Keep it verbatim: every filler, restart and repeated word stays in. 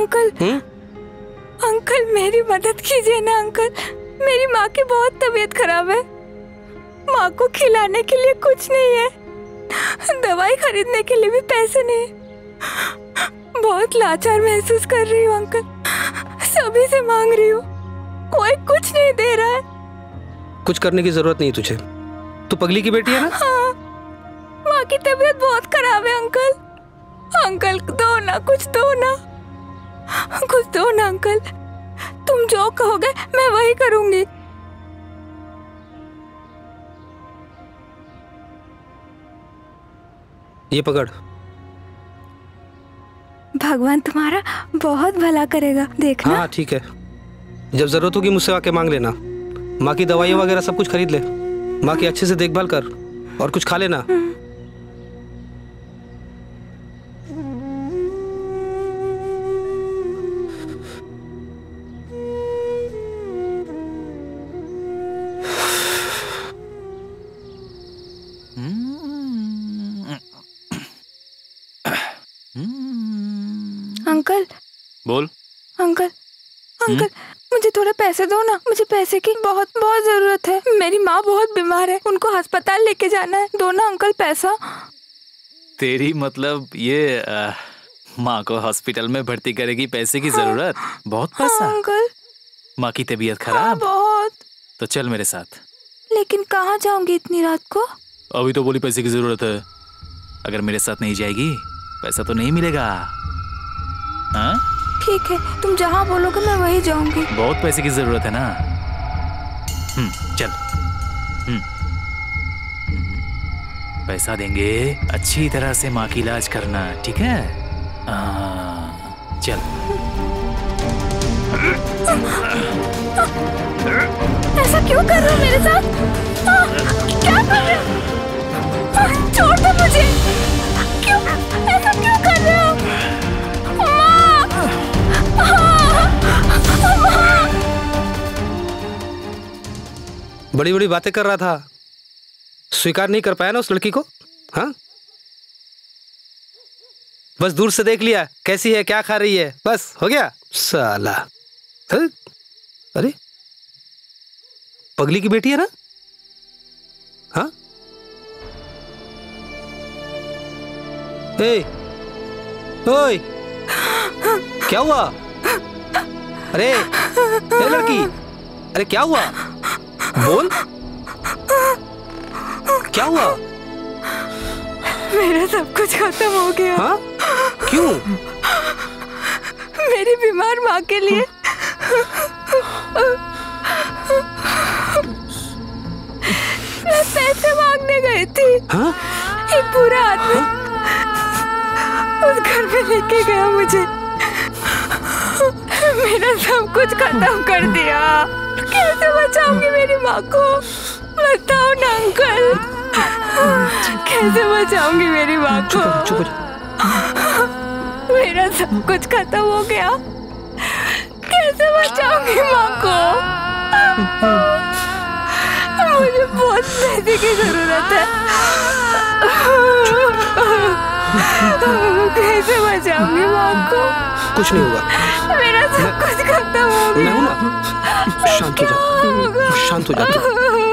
Uncle. हुँ? Uncle मेरी मदद कीजिए ना अंकल, मेरी माँ की बहुत तबीयत खराब है, माँ को खिलाने के लिए कुछ नहीं है, दवाई खरीदने के लिए भी पैसे नहीं है। बहुत लाचार महसूस कर रही हूँ अंकल, सभी से मांग रही हूँ, कोई कुछ नहीं दे रहा है। कुछ करने की जरूरत नहीं तुझे, तू पगली की बेटी है ना। हाँ, माँ की तबीयत बहुत खराब है अंकल, अंकल दो ना, कुछ दो ना, कुछ दो ना अंकल, तुम जो कहोगे मैं वही करूंगी। ये पकड़। भगवान तुम्हारा बहुत भला करेगा, देखना। हाँ ठीक है, जब जरूरत होगी मुझसे आके मांग लेना। माँ की दवाइयाँ वगैरह सब कुछ खरीद ले, माँ की अच्छे से देखभाल कर, और कुछ खा लेना। अंकल। बोल। अंकल, अंकल मुझे थोड़ा पैसे दो ना, मुझे पैसे की बहुत बहुत जरूरत है, मेरी माँ बहुत बीमार है, उनको अस्पताल लेके जाना है, दो ना अंकल पैसा। तेरी मतलब ये माँ को हॉस्पिटल में भर्ती करेगी, पैसे की जरूरत? हाँ, बहुत पैसा। हाँ, अंकल माँ की तबीयत खराब। हाँ, बहुत। तो चल मेरे साथ। लेकिन कहाँ जाऊंगी इतनी रात को? अभी तो बोली पैसे की जरूरत है, अगर मेरे साथ नहीं जाएगी पैसा तो नहीं मिलेगा। हाँ ठीक है, तुम जहाँ बोलोगे मैं वहीं जाऊंगी। बहुत पैसे की जरूरत है ना। हम्म चल। हम्म पैसा देंगे, अच्छी तरह से माँ की इलाज करना, ठीक है? आ, चल। ऐसा क्यों कर रहे हो मेरे साथ? आ, क्या कर रहे हो? छोड़ दो मुझे, क्यों ऐसा क्यों कर रहे हो? बड़ी बड़ी बातें कर रहा था, स्वीकार नहीं कर पाया ना उस लड़की को। हाँ बस दूर से देख लिया कैसी है, क्या खा रही है, बस हो गया साला। हाँ? अरे पगली की बेटी है ना। हाँ ए, ओए, क्या हुआ? अरे ए लड़की, अरे क्या हुआ? बोल क्या हुआ? मेरा सब कुछ खत्म हो गया। हाँ? क्यों? मेरी बीमार माँ के लिए मैं पैसे मांगने गई थी। हाँ? एक पूरा आदमी। हाँ? उस घर में लेके गया मुझे, मेरा सब कुछ खत्म कर दिया। कैसे बचाऊंगी मेरी माँ को, बताओ ना अंकल, कैसे बचाऊंगी मेरी माँ को? चुप चुप, मेरा सब कुछ खत्म हो गया, कैसे बचाऊंगी माँ को? मुझे बहुत पैसे की जरूरत है, कैसे बचाऊंगी माँ को? कुछ नहीं होगा, मेरा सब कुछ खत्म हो गया। शांत हो जा, शांत हो जा।